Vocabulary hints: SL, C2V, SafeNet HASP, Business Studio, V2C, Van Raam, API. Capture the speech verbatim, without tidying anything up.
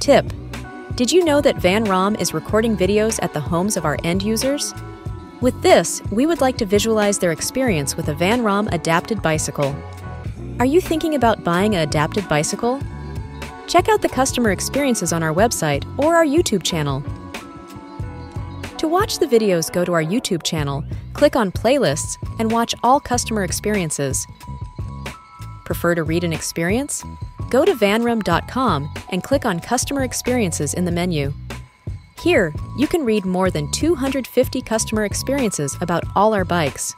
Tip: did you know that Van Raam is recording videos at the homes of our end users? With this, we would like to visualize their experience with a Van Raam adapted bicycle. Are you thinking about buying an adapted bicycle? Check out the customer experiences on our website or our YouTube channel. To watch the videos, go to our YouTube channel, click on Playlists, and watch all customer experiences. Prefer to read an experience? Go to van raam dot com and click on Customer Experiences in the menu. Here, you can read more than two hundred fifty customer experiences about all our bikes.